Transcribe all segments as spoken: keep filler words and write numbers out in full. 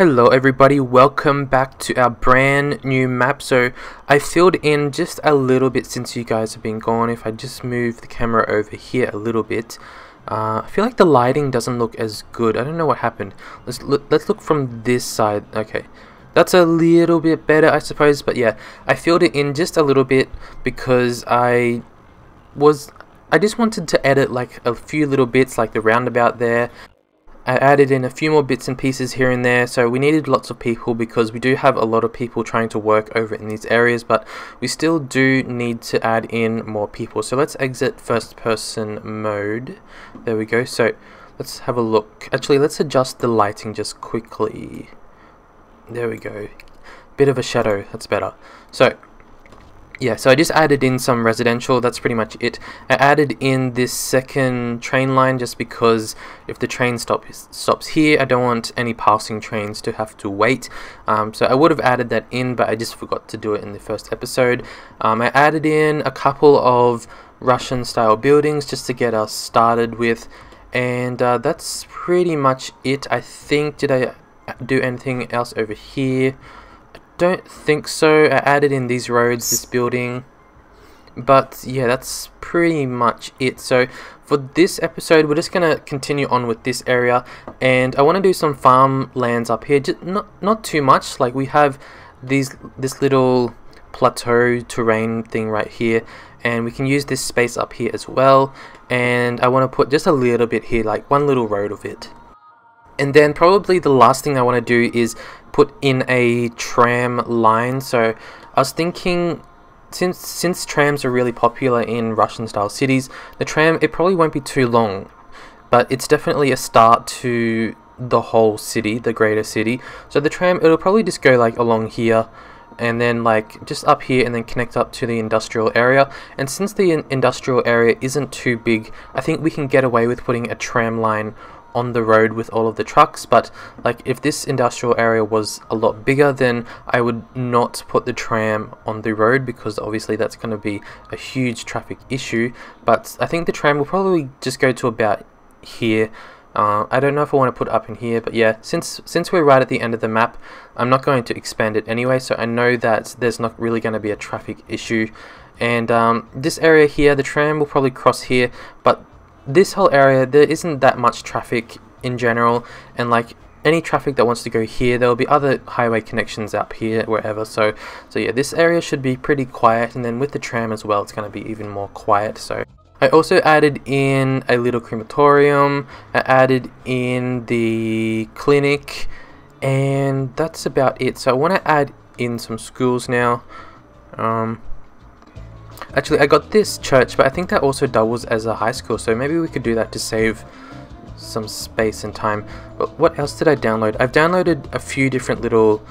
Hello everybody, welcome back to our brand new map. So I filled in just a little bit since you guys have been gone. If I just move the camera over here a little bit, uh, I feel like the lighting doesn't look as good. I don't know what happened. Let's look, let's look from this side. Okay, that's a little bit better I suppose, but yeah, I filled it in just a little bit because I was I just wanted to edit like a few little bits, like the roundabout there. I added in a few more bits and pieces here and there. So we needed lots of people because we do have a lot of people trying to work over in these areas, but we still do need to add in more people. So let's exit first person mode. There we go. So let's have a look. Actually, let's adjust the lighting just quickly. There we go. Bit of a shadow, that's better. So yeah, so I just added in some residential, that's pretty much it. I added in this second train line just because if the train stop stops here, I don't want any passing trains to have to wait. Um, so I would have added that in, but I just forgot to do it in the first episode. Um, I added in a couple of Russian-style buildings just to get us started with. And uh, that's pretty much it, I think. Did I do anything else over here? Don't think so. I added in these roads, this building, but yeah, that's pretty much it. So for this episode we're just gonna continue on with this area, and I want to do some farm lands up here, just not not too much. Like we have these this little plateau terrain thing right here, and we can use this space up here as well, and I want to put just a little bit here, like one little road of it. And then probably the last thing I want to do is put in a tram line. So I was thinking, since since trams are really popular in Russian style cities, the tram, it probably won't be too long, but it's definitely a start to the whole city, the greater city. So the tram, it'll probably just go like along here and then like just up here and then connect up to the industrial area. And since the industrial area isn't too big, I think we can get away with putting a tram line on the road with all of the trucks. But like if this industrial area was a lot bigger, then I would not put the tram on the road because obviously that's going to be a huge traffic issue. But I think the tram will probably just go to about here. Uh, I don't know if I want to put it up in here, but yeah, since since we're right at the end of the map, I'm not going to expand it anyway, so I know that there's not really going to be a traffic issue. And um, this area here, the tram will probably cross here, but this whole area, there isn't that much traffic in general, and like any traffic that wants to go here, there will be other highway connections up here, wherever. So so yeah, this area should be pretty quiet, and then with the tram as well, it's going to be even more quiet. So I also added in a little crematorium, I added in the clinic, and that's about it. So I want to add in some schools now. um Actually, I got this church, but I think that also doubles as a high school, so maybe we could do that to save some space and time. But what else did I download? I've downloaded a few different little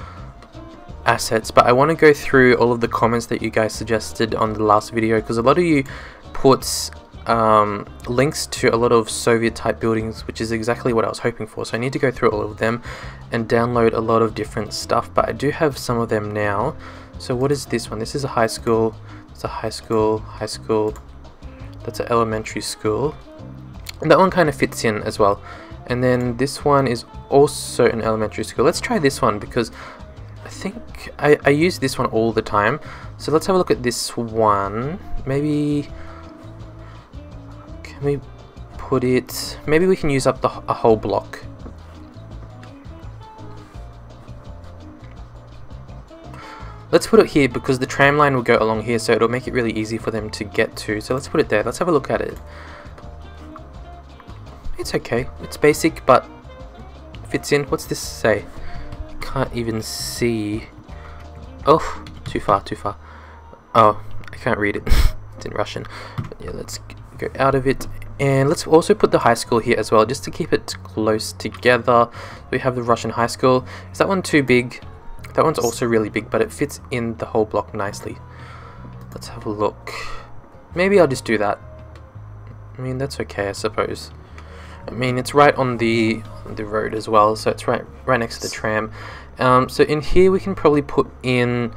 assets, but I want to go through all of the comments that you guys suggested on the last video, because a lot of you put um, links to a lot of Soviet-type buildings, which is exactly what I was hoping for. So I need to go through all of them and download a lot of different stuff, but I do have some of them now. So what is this one? This is a high school. It's a high school, high school, that's an elementary school, and that one kind of fits in as well. And then this one is also an elementary school. Let's try this one because I think I, I use this one all the time. So let's have a look at this one. Maybe, can we put it, maybe we can use up the a whole block. Let's put it here because the tram line will go along here, so it'll make it really easy for them to get to. So let's put it there. Let's have a look at it. It's okay. It's basic, but fits in. What's this say? Can't even see. Oh, too far, too far. Oh, I can't read it. It's in Russian. But yeah, let's go out of it. And let's also put the high school here as well, just to keep it close together. We have the Russian high school. Is that one too big? That one's also really big, but it fits in the whole block nicely. Let's have a look. Maybe I'll just do that. I mean, that's okay, I suppose. I mean, it's right on the on the road as well, so it's right right next to the tram. Um, so in here we can probably put in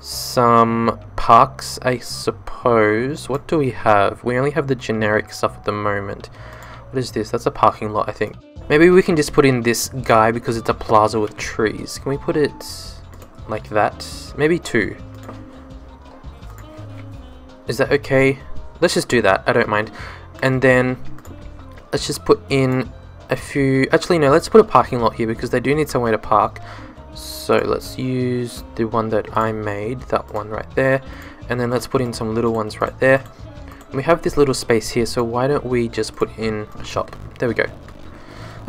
some parks, I suppose. What do we have? We only have the generic stuff at the moment. What is this? That's a parking lot, I think. Maybe we can just put in this guy because it's a plaza with trees. Can we put it like that? Maybe two. Is that okay? Let's just do that. I don't mind. And then let's just put in a few... Actually, no, let's put a parking lot here because they do need somewhere to park. So let's use the one that I made, that one right there. And then let's put in some little ones right there. And we have this little space here, so why don't we just put in a shop? There we go.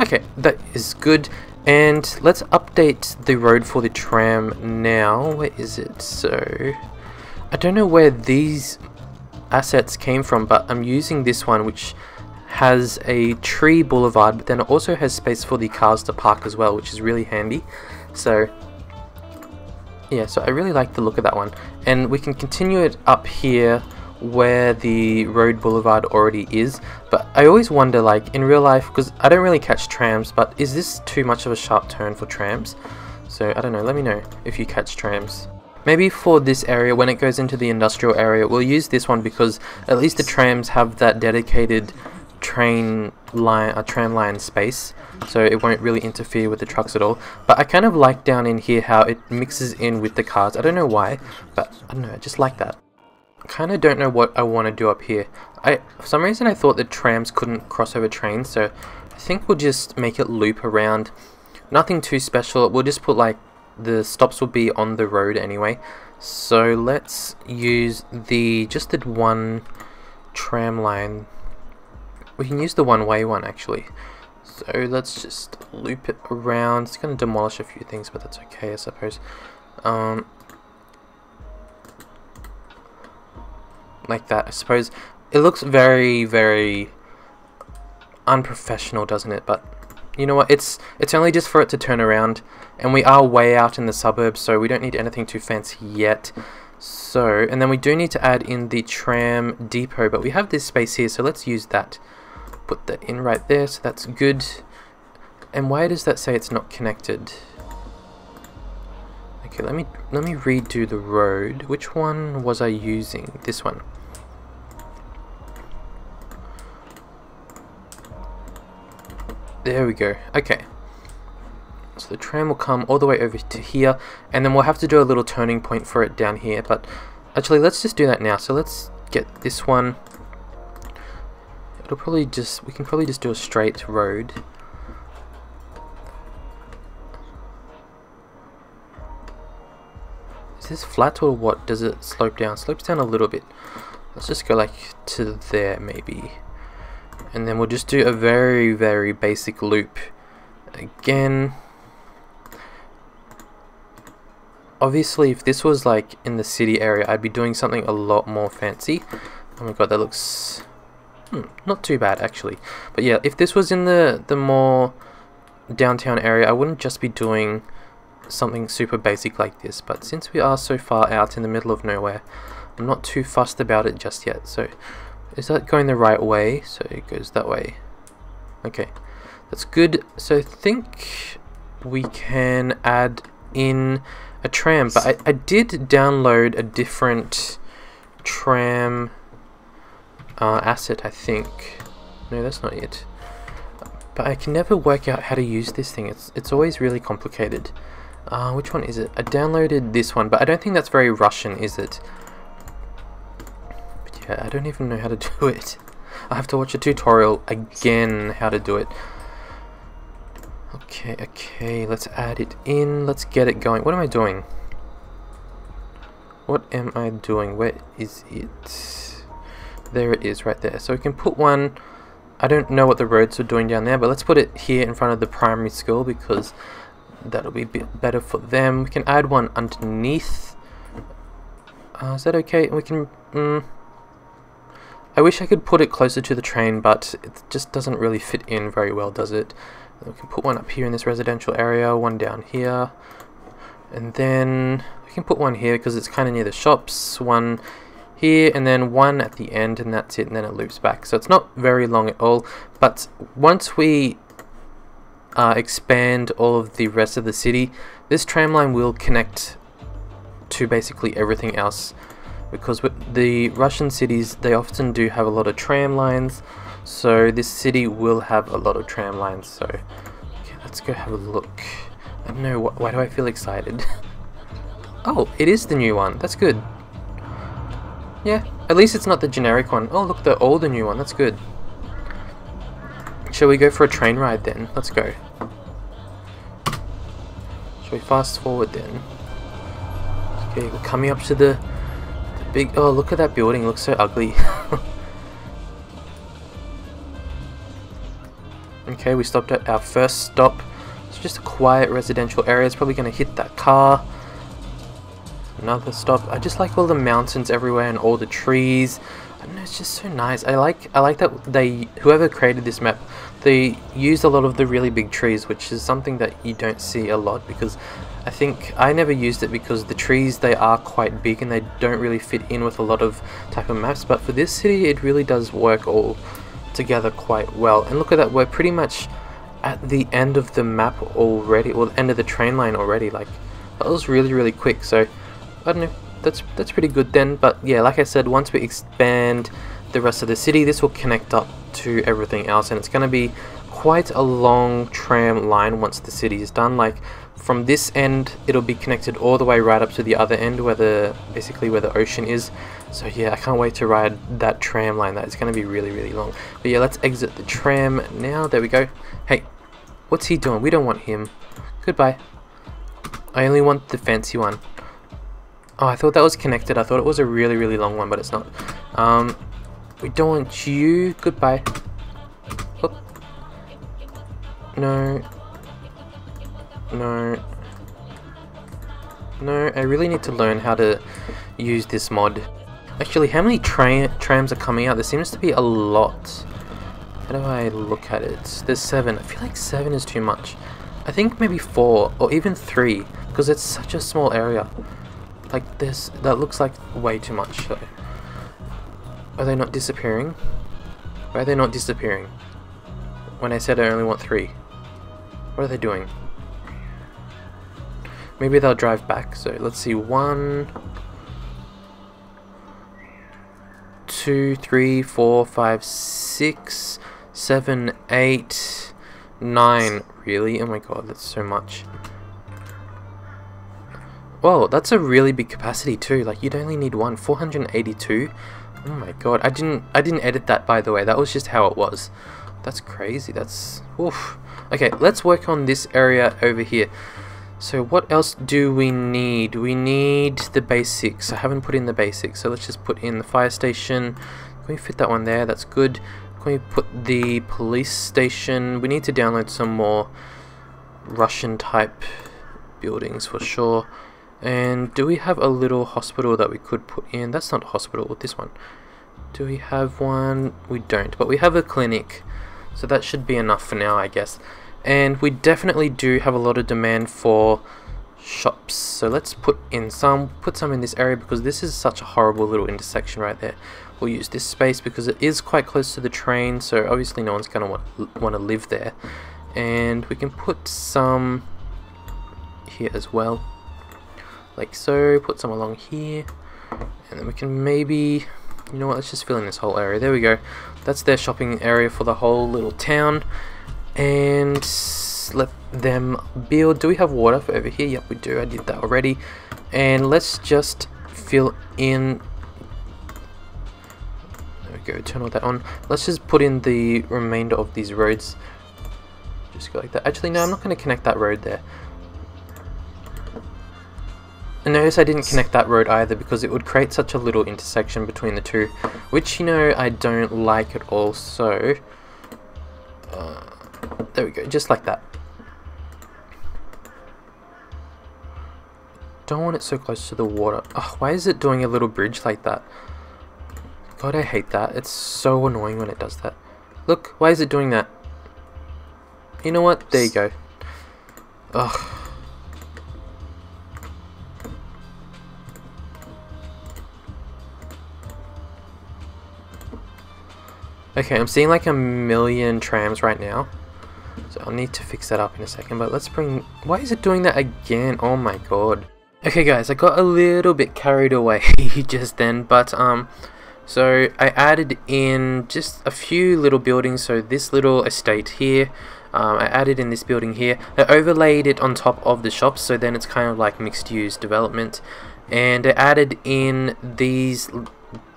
Okay, that is good. And let's update the road for the tram now. Where is it? So I don't know where these assets came from, but I'm using this one, which has a tree boulevard, but then it also has space for the cars to park as well, which is really handy. So yeah, so I really like the look of that one. And we can continue it up here where the road boulevard already is. But I always wonder, like, in real life, because I don't really catch trams, but is this too much of a sharp turn for trams? So I don't know, let me know if you catch trams. Maybe for this area, when it goes into the industrial area, we'll use this one because at least the trams have that dedicated train line, a tram line space, so it won't really interfere with the trucks at all. But I kind of like down in here how it mixes in with the cars. I don't know why, but I don't know, I just like that. I kind of don't know what I want to do up here. I, for some reason I thought the trams couldn't cross over trains, so I think we'll just make it loop around. Nothing too special, we'll just put, like, the stops will be on the road anyway. So let's use the, just the one tram line. We can use the one-way one actually. So let's just loop it around. It's going to demolish a few things, but that's okay, I suppose. Um, like that, I suppose. It looks very, very unprofessional, doesn't it? But you know what, it's it's only just for it to turn around, and we are way out in the suburbs, so we don't need anything too fancy yet. So, and then we do need to add in the tram depot, but we have this space here, so let's use that. Put that in right there, so that's good. And why does that say it's not connected? Okay, let me let me redo the road. Which one was I using? This one. There we go. Okay, so the tram will come all the way over to here, and then we'll have to do a little turning point for it down here, but actually let's just do that now. So let's get this one. It'll probably just, we can probably just do a straight road. Is this flat or what? Does it slope down? Slopes down a little bit. Let's just go like to there maybe. And then we'll just do a very, very basic loop again. Obviously, if this was like in the city area, I'd be doing something a lot more fancy. Oh my god, that looks hmm, not too bad actually. But yeah, if this was in the, the more downtown area, I wouldn't just be doing something super basic like this. But since we are so far out in the middle of nowhere, I'm not too fussed about it just yet. So is that going the right way? So it goes that way. Okay, that's good. So I think we can add in a tram, but I, I did download a different tram uh, asset, I think. No, that's not it. But I can never work out how to use this thing. It's, it's always really complicated. Uh, which one is it? I downloaded this one, but I don't think that's very Russian, is it? I don't even know how to do it. I have to watch a tutorial again how to do it. Okay, okay, let's add it in. Let's get it going. What am I doing? What am I doing? Where is it? There it is right there. So we can put one. I don't know what the roads are doing down there, but let's put it here in front of the primary school because that'll be a bit better for them. We can add one underneath. Uh, is that okay? We can... Mm, I wish I could put it closer to the train, but it just doesn't really fit in very well, does it? We can put one up here in this residential area, one down here, and then we can put one here because it's kind of near the shops, one here, and then one at the end, and that's it, and then it loops back. So it's not very long at all, but once we uh, expand all of the rest of the city, this tram line will connect to basically everything else. Because with the Russian cities, they often do have a lot of tram lines, So this city will have a lot of tram lines. So okay, let's go have a look. I don't know, wh why do I feel excited? Oh, it is the new one. That's good. Yeah, at least it's not the generic one. Oh, look, the older new one. That's good. Shall we go for a train ride then? Let's go. Shall we fast forward then? Okay, we're coming up to the, the big... Oh, look at that building. It looks so ugly. Okay, we stopped at our first stop. It's just a quiet residential area. It's probably going to hit that car. Another stop. I just like all the mountains everywhere and all the trees. I don't know, it's just so nice. I like I like that they, whoever created this map, they used a lot of the really big trees, which is something that you don't see a lot, because I think I never used it because the trees, they are quite big and they don't really fit in with a lot of type of maps. But for this city, it really does work all together quite well. And look at that, we're pretty much at the end of the map already, well, end of the train line already. Like, that was really, really quick. So I don't know, that's that's pretty good then. But yeah, like I said, once we expand the rest of the city, this will connect up to everything else, and it's going to be quite a long tram line once the city is done. Like, from this end, it'll be connected all the way right up to the other end, where the, basically where the ocean is. So yeah, I can't wait to ride that tram line. That is going to be really, really long. But yeah, let's exit the tram now. There we go. Hey, what's he doing? We don't want him. Goodbye. I only want the fancy one. Oh, I thought that was connected. I thought it was a really, really long one, but it's not. Um, we don't want you. Goodbye. Oop. No. No. No, I really need to learn how to use this mod. Actually, how many tra trams are coming out? There seems to be a lot. How do I look at it? There's seven. I feel like seven is too much. I think maybe four or even three, because it's such a small area. Like this, that looks like way too much. So, are they not disappearing? Why are they not disappearing? When I said I only want three, what are they doing? Maybe they'll drive back. So let's see, one, two, three, four, five, six, seven, eight, nine. Really? Oh my god, that's so much. Whoa, that's a really big capacity too. Like, you'd only need one. four hundred eighty-two. Oh my god, I didn't I didn't edit that, by the way. That was just how it was. That's crazy. That's oof. Okay, let's work on this area over here. So what else do we need? We need the basics. I haven't put in the basics, so let's just put in the fire station. Can we fit that one there? That's good. Can we put the police station? We need to download some more Russian type buildings for sure. And do we have a little hospital that we could put in? That's not a hospital, this one. Do we have one? We don't, but we have a clinic. So that should be enough for now, I guess. And we definitely do have a lot of demand for shops. So let's put in some, put some in this area, because this is such a horrible little intersection right there. We'll use this space because it is quite close to the train. So obviously no one's gonna want, want to live there. And we can put some here as well. Like so, put some along here, and then we can maybe, you know what, let's just fill in this whole area. There we go. That's their shopping area for the whole little town, and let them build. Do we have water for over here? Yep, we do. I did that already. And let's just fill in, there we go, turn all that on. Let's just put in the remainder of these roads, just go like that. Actually, no, I'm not going to connect that road there. And notice I didn't connect that road either, because it would create such a little intersection between the two, which, you know, I don't like at all. So uh, there we go, just like that. Don't want it so close to the water. Oh, why is it doing a little bridge like that? God, I hate that. It's so annoying when it does that. Look, why is it doing that? You know what? There you go. Ugh. Okay, I'm seeing like a million trams right now, so I'll need to fix that up in a second. But let's bring... Why is it doing that again? Oh my god. Okay guys, I got a little bit carried away just then, but um, So I added in just a few little buildings. So this little estate here, um, I added in this building here. I overlaid it on top of the shops, so then it's kind of like mixed use development. And I added in these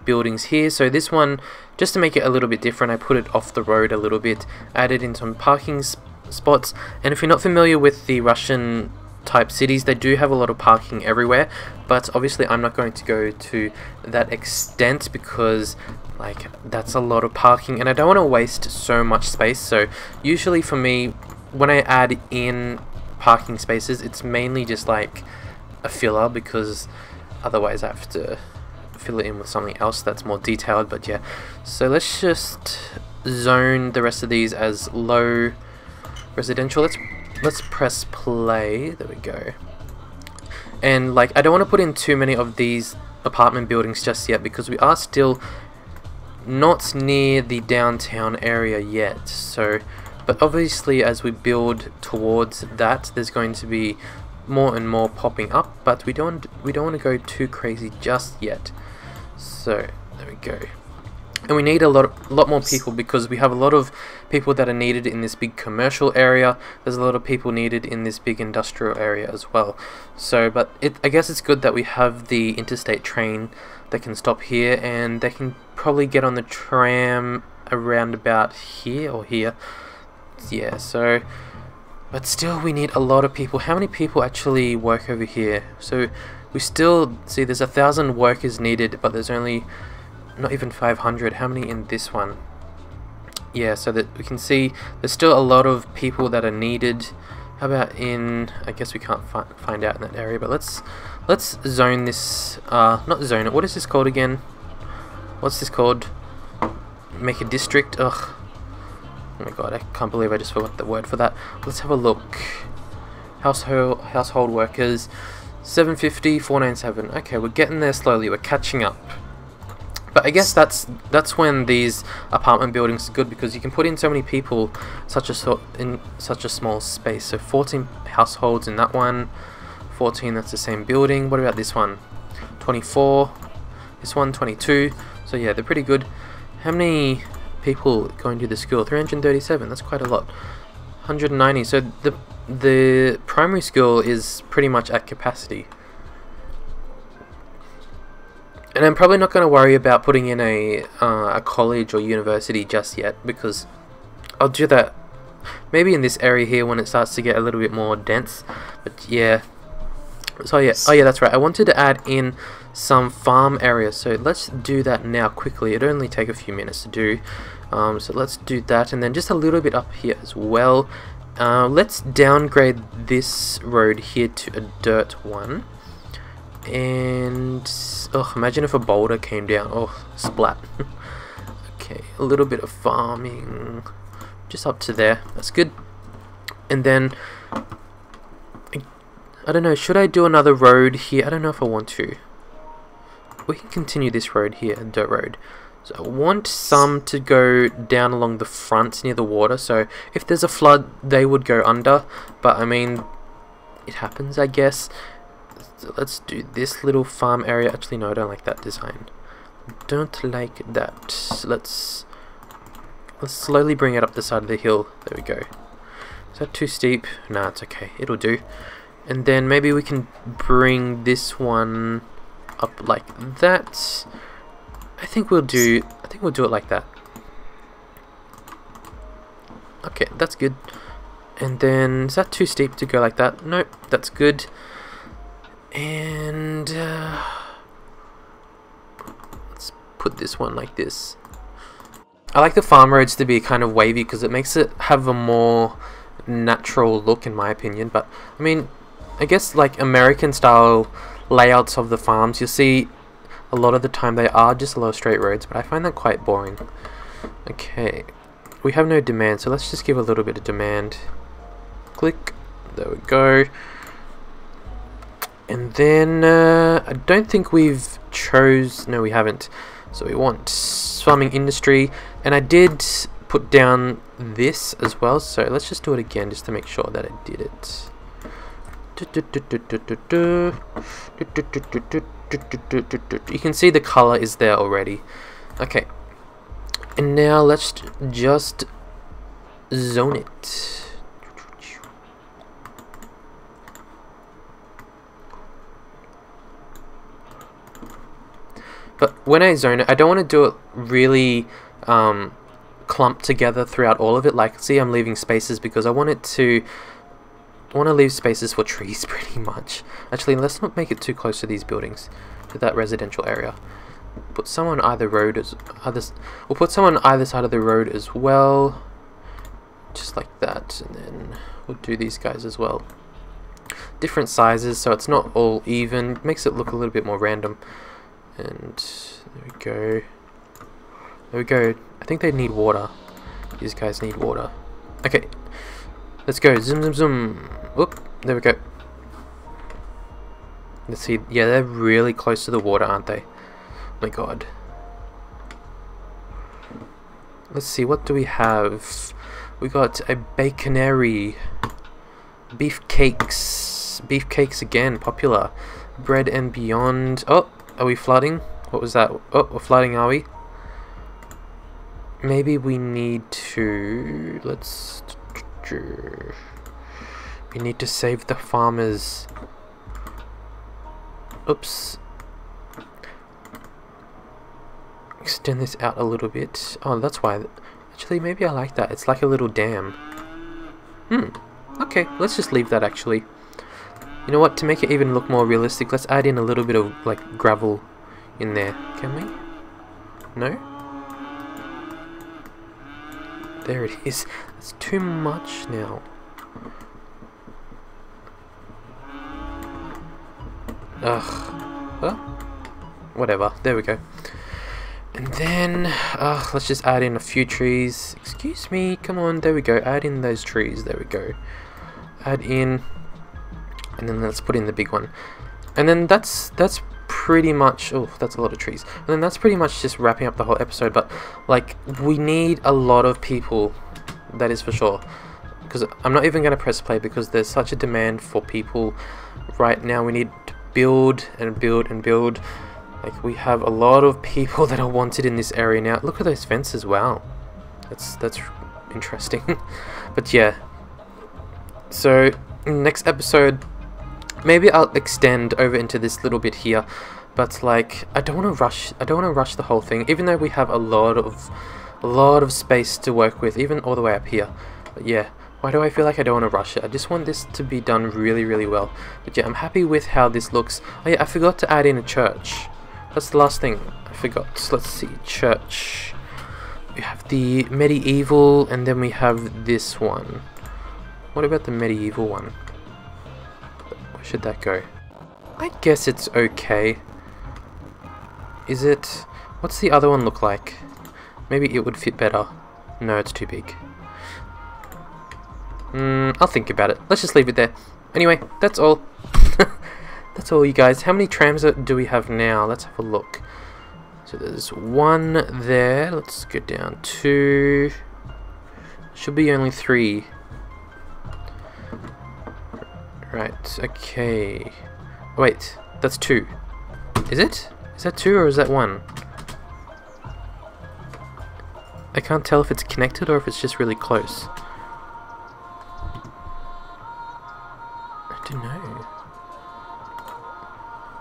buildings here. So this one, just to make it a little bit different, I put it off the road a little bit, added in some parking spots. And if you're not familiar with the Russian type cities, they do have a lot of parking everywhere, but obviously I'm not going to go to that extent because like that's a lot of parking and I don't want to waste so much space. So usually for me, when I add in parking spaces, it's mainly just like a filler, because otherwise I have to fill it in with something else that's more detailed. But yeah, so let's just zone the rest of these as low residential. Let's let's press play. There we go. And like, I don't want to put in too many of these apartment buildings just yet because we are still not near the downtown area yet. So, but obviously as we build towards that, there's going to be more and more popping up, but we don't we don't want to go too crazy just yet. So there we go. And we need a lot of, lot more people because we have a lot of people that are needed in this big commercial area. There's a lot of people needed in this big industrial area as well. So, but it, I guess it's good that we have the interstate train that can stop here, and they can probably get on the tram around about here or here. Yeah, so, but still we need a lot of people. How many people actually work over here? So we still see there's a thousand workers needed, but there's only not even five hundred. How many in this one? Yeah, so that we can see there's still a lot of people that are needed. How about in, I guess we can't fi find out in that area, but let's let's zone this, uh, not zone it, what is this called again? What's this called? Make a district. Ugh, oh my god, I can't believe I just forgot the word for that. Let's have a look. Household household workers, seven fifty, four ninety-seven. Okay, we're getting there slowly, we're catching up. But I guess that's that's when these apartment buildings are good, because you can put in so many people such a so, in such a small space. So fourteen households in that one, fourteen, that's the same building. What about this one? twenty-four, this one twenty-two. So yeah, they're pretty good. How many people going to the school? three hundred thirty-seven, that's quite a lot. one hundred ninety, so the, the primary school is pretty much at capacity. And I'm probably not going to worry about putting in a, uh, a college or university just yet, because I'll do that maybe in this area here when it starts to get a little bit more dense. But yeah, so yeah, oh yeah, that's right, I wanted to add in some farm areas, so let's do that now quickly. It'll only take a few minutes to do, um, so let's do that, and then just a little bit up here as well. Uh, let's downgrade this road here to a dirt one. And oh, imagine if a boulder came down. Oh, splat. Okay, a little bit of farming just up to there, that's good. And then I, I don't know, should I do another road here? I don't know if I want to. We can continue this road here, dirt road. So I want some to go down along the front near the water, so if there's a flood they would go under, but I mean, it happens I guess. So let's do this little farm area. Actually no, I don't like that design, don't like that. So let's let's slowly bring it up the side of the hill. There we go. Is that too steep? Nah, it's okay, it'll do. And then maybe we can bring this one up like that. I think we'll do I think we'll do it like that. Okay, that's good. And then is that too steep to go like that? Nope, that's good. And uh, let's put this one like this. I like the farm roads to be kind of wavy because it makes it have a more natural look in my opinion. But I mean, I guess like American style layouts of the farms, you'll see a lot of the time they are just a lot of straight roads, but I find that quite boring. Okay, we have no demand, so let's just give a little bit of demand. Click, there we go. And then uh, I don't think we've chose, no we haven't. So we want farming industry, and I did put down this as well, so let's just do it again just to make sure that I did it. You can see the color is there already. Okay, and now let's just zone it. But when I zone it, I don't want to do it really um, clumped together throughout all of it. Like, see, I'm leaving spaces because I want it to. I want to leave spaces for trees, pretty much. Actually, let's not make it too close to these buildings, to that residential area. Put someone either road as other. We'll put someone either side of the road as well, just like that, and then we'll do these guys as well. Different sizes, so it's not all even. Makes it look a little bit more random. And there we go. There we go. I think they need water. These guys need water. Okay, let's go. Zoom, zoom, zoom. Whoop. There we go. Let's see. Yeah, they're really close to the water, aren't they? My god. Let's see, what do we have? We got a baconary, beef cakes, beef cakes again, popular, bread and beyond. Oh, are we flooding? What was that? Oh, we're flooding, are we? Maybe we need to, let's, we need to save the farmers. Oops. Extend this out a little bit. Oh, that's why. Actually, maybe I like that. It's like a little dam. Hmm. Okay, let's just leave that, actually. You know what? To make it even look more realistic, let's add in a little bit of, like, gravel in there. Can we? No? There it is. That's too much now. Ugh. Well, whatever. There we go. And then, uh, let's just add in a few trees. Excuse me, come on, there we go. Add in those trees, there we go. Add in, and then let's put in the big one. And then that's that's pretty much, oh, that's a lot of trees. And then that's pretty much just wrapping up the whole episode, but, like, we need a lot of people, that is for sure. Because I'm not even going to press play because there's such a demand for people right now. We need to build and build and build. Like, we have a lot of people that are wanted in this area now. Look at those fences, wow. That's that's interesting. But yeah. So, next episode, maybe I'll extend over into this little bit here. But, like, I don't want to rush. I don't want to rush the whole thing, even though we have a lot of, a lot of space to work with, even all the way up here. But yeah. Why do I feel like I don't want to rush it? I just want this to be done really, really well. But yeah, I'm happy with how this looks. Oh yeah, I forgot to add in a church. That's the last thing I forgot. So let's see, church. We have the medieval, and then we have this one. What about the medieval one? Where should that go? I guess it's okay. Is it? What's the other one look like? Maybe it would fit better. No, it's too big. Mm, I'll think about it. Let's just leave it there. Anyway, that's all. That's all, you guys. How many trams do we have now? Let's have a look. So there's one there. Let's go down two. Should be only three. Right, okay. Wait, that's two. Is it? Is that two or is that one? I can't tell if it's connected or if it's just really close. I don't know.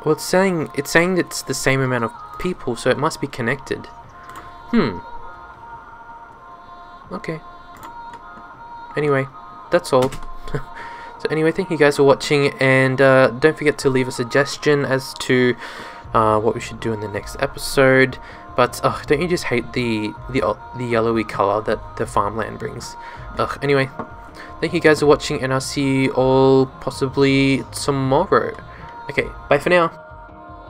Well, it's saying, it's saying it's the same amount of people, so it must be connected. Hmm. Okay. Anyway, that's all. So anyway, thank you guys for watching, and uh, don't forget to leave a suggestion as to uh, what we should do in the next episode. But oh, don't you just hate the the the yellowy color that the farmland brings? Ugh. Anyway, thank you guys for watching, and I'll see you all possibly tomorrow. Okay, bye for now.